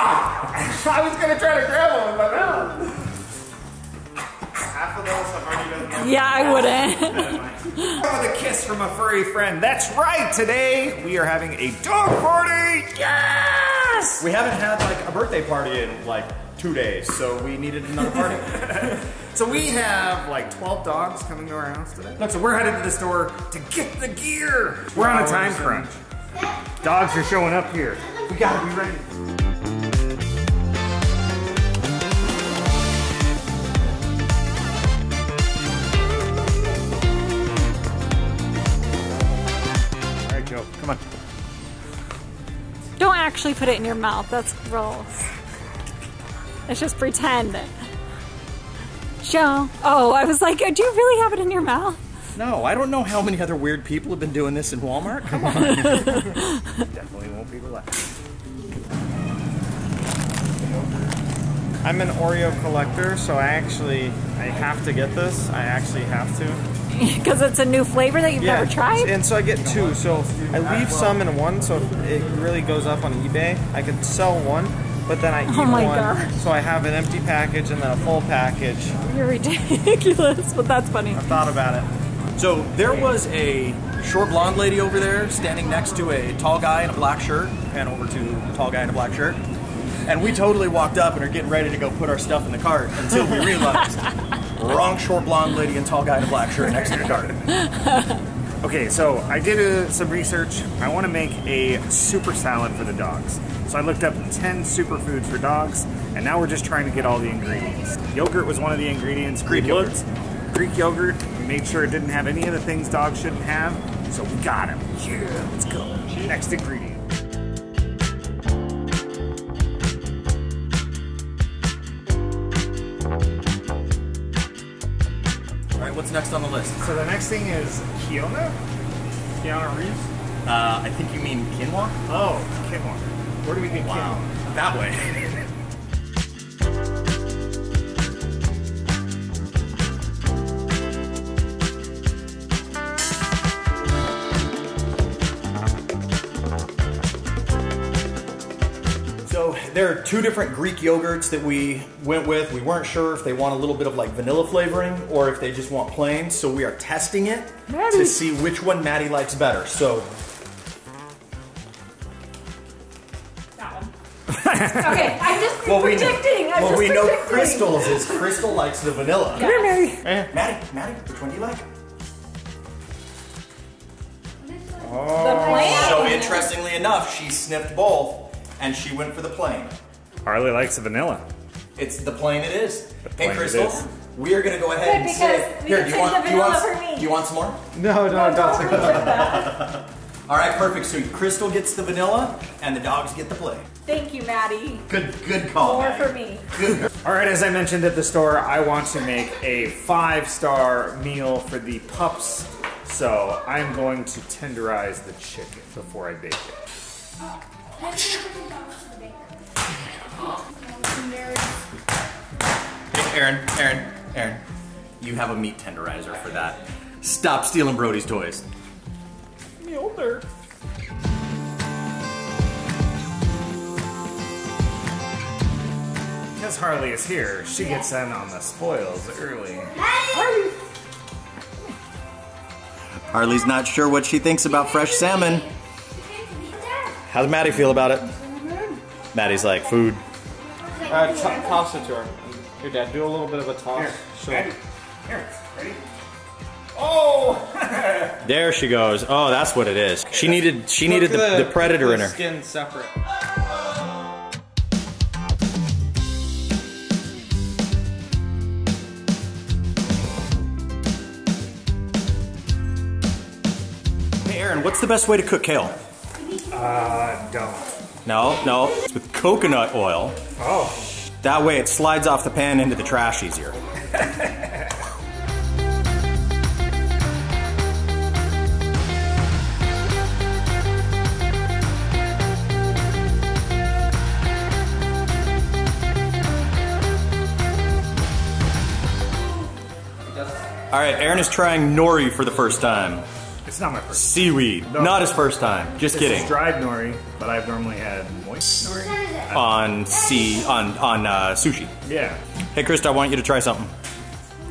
I was gonna try to grab one, but no. Half of those I've already done. Yeah, I wouldn't. With a kiss from a furry friend. That's right. Today we are having a dog party. Yes. We haven't had like a birthday party in like 2 days, so we needed another party. So we have like 12 dogs coming to our house today. Look, so we're headed to the store to get the gear. We're on a time crunch. Dogs are showing up here. We gotta be ready. All right, Joe, come on. Don't actually put it in your mouth, that's gross. It's just pretend. Joe. Oh, I was like, do you really have it in your mouth? No, I don't know how many other weird people have been doing this in Walmart. Come on. Definitely won't be relaxed. I'm an Oreo collector, so I have to get this. I actually have to. Because it's a new flavor that you've never tried? And so I get two. So I leave some in one, so if it really goes up on eBay. I could sell one. But then I eat one, so I have an empty package and then a full package. You're ridiculous, but that's funny. I thought about it. So there was a short blonde lady over there standing next to a tall guy in a black shirt. Pan over to the tall guy in a black shirt. And we totally walked up and are getting ready to go put our stuff in the cart until we realized wrong short blonde lady and tall guy in a black shirt next to the cart. Okay, so I did some research. I want to make a super salad for the dogs. So I looked up 10 superfoods for dogs, and now we're just trying to get all the ingredients. Yogurt was one of the ingredients. Greek yogurt. We made sure it didn't have any of the things dogs shouldn't have, so we got him. Yeah, let's go. Next ingredient. What's next on the list? So the next thing is Keona? Keanu Reeves? I think you mean quinoa? Oh, quinoa. Where do we get quinoa? That way. So there are two different Greek yogurts that we went with. We weren't sure if they want a little bit of like vanilla flavoring or if they just want plain. So we are testing it to see which one Maddie likes better. So that one. Okay, I'm just predicting. We know Crystal's is Crystal likes the vanilla. Come here, Maddie. Maddie, which one do you like? Oh. The plain. So interestingly enough, she sniffed both. And she went for the plain. Harley likes the vanilla. It's the plain it is. Hey, Crystal, we are going to go ahead and say, here, do you want some more? No, don't take that. All right, perfect. So Crystal gets the vanilla and the dogs get the plain. Thank you, Maddie. Good call. More Maddie. For me. Good. All right, as I mentioned at the store, I want to make a 5-star meal for the pups. So I'm going to tenderize the chicken before I bake it. Oh. Hey, Aaron, you have a meat tenderizer for that. Stop stealing Brody's toys. Milder. Because Harley is here, she gets in on the spoils early. Harley's not sure what she thinks about fresh salmon. How does Maddie feel about it? Mm-hmm. Maddie's like, food. Toss it to her. Here, Dad, do a little bit of a toss. Here, so. Maddie. Here, ready? Oh! There she goes. Oh, that's what it is. She needed the predator in her. Skin separate. Hey, Aaron, what's the best way to cook kale? Don't. No, it's with coconut oil. Oh. That way it slides off the pan into the trash easier. All right, Aaron is trying nori for the first time. It's not my first. Seaweed. No. Not his first time. Just kidding. It's dried nori, but I've normally had moist nori. On sushi. Yeah. Hey, Krista, I want you to try something.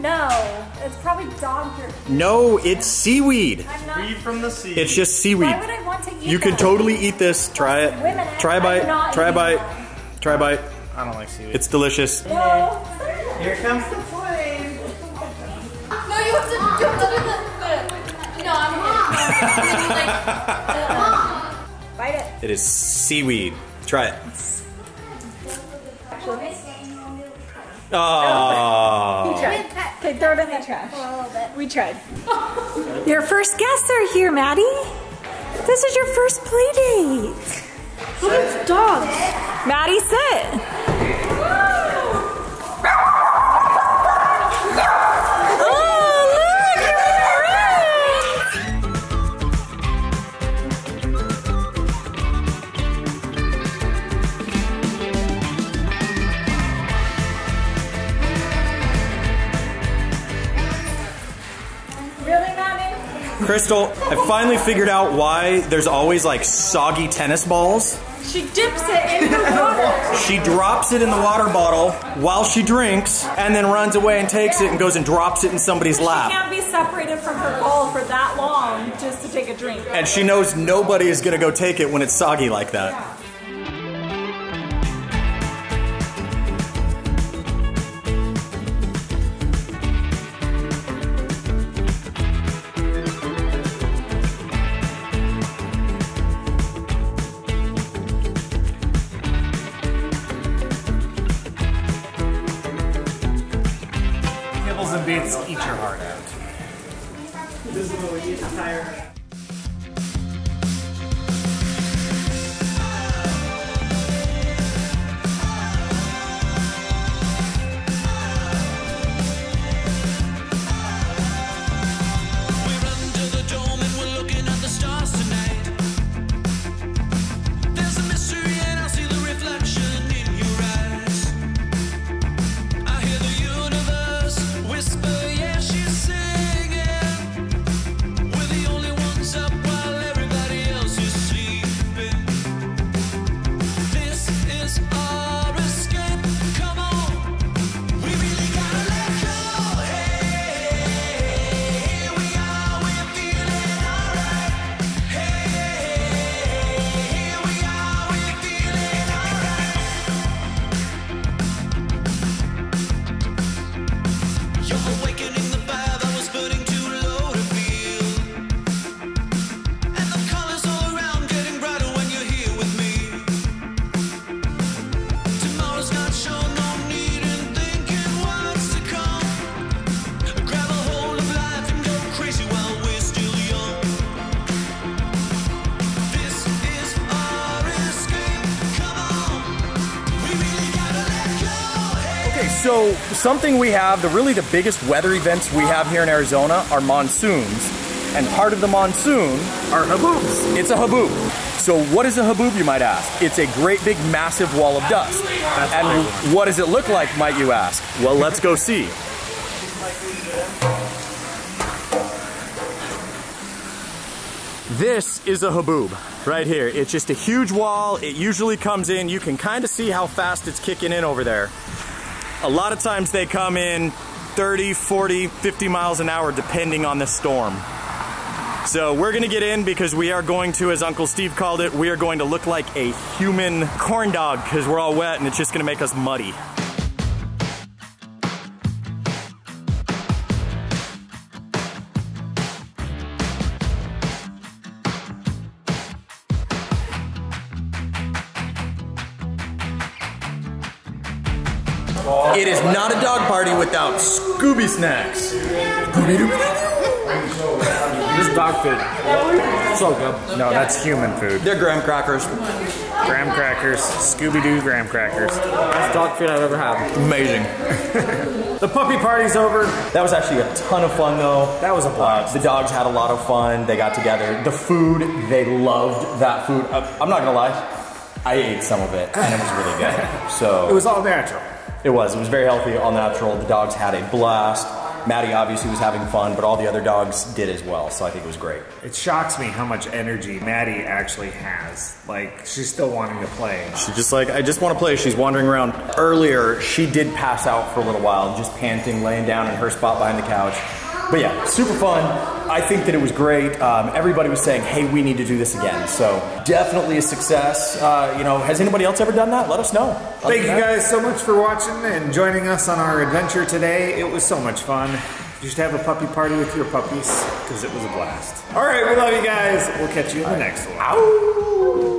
No, it's probably dog food. No, it's seaweed. Seaweed from the sea. It's just seaweed. Why would I want to eat You could totally eat this. Try it. Women, try a bite. Try a bite. Try a bite. I don't like seaweed. It's delicious. No. Here comes the plane. No, you have to do the... No, I'm not. Bite it. It is seaweed. Try it. Oh. He tried. Okay, throw it in the trash. A little bit. We tried. Your first guests are here, Maddie. This is your first play date. Look at these dogs. Maddie, sit. Crystal, I finally figured out why there's always like soggy tennis balls. She dips it in the water. She drops it in the water bottle while she drinks and then runs away and takes it and goes and drops it in somebody's lap. She can't be separated from her bowl for that long just to take a drink. And she knows nobody is gonna go take it when it's soggy like that. Yeah. Bits, eat your heart out. This is what we get tired. So something we have, really the biggest weather events we have here in Arizona are monsoons. And part of the monsoon are haboobs. It's a haboob. So what is a haboob, you might ask? It's a great big massive wall of dust. That's and what does it look like, might you ask? Well, let's go see. This is a haboob right here. It's just a huge wall. It usually comes in. You can kind of see how fast it's kicking in over there. A lot of times they come in 30, 40, 50 miles an hour depending on the storm. So we're gonna get in because we are going to, as Uncle Steve called it, we are going to look like a human corn dog because we're all wet and it's just gonna make us muddy. It is not a dog party without Scooby snacks. This is dog food. So good. No, that's human food. They're graham crackers. Graham crackers. Scooby Doo graham crackers. Best dog food I've ever had. Amazing. The puppy party's over. That was actually a ton of fun though. That was a blast. The dogs had a lot of fun. They got together. The food, they loved that food. I'm not gonna lie, I ate some of it and it was really good. So it was all natural. It was very healthy, all natural. The dogs had a blast. Maddie obviously was having fun, but all the other dogs did as well, so I think it was great. It shocks me how much energy Maddie actually has. Like, she's still wanting to play. She's just like, I just want to play. She's wandering around. Earlier, she did pass out for a little while, just panting, laying down in her spot behind the couch. But yeah, super fun. I think that it was great. Everybody was saying, hey, we need to do this again. So definitely a success. You know, has anybody else ever done that? Let us know. Thank you guys so much for watching and joining us on our adventure today. It was so much fun. You should have a puppy party with your puppies because it was a blast. All right, we love you guys. We'll catch you in the next one. Ow.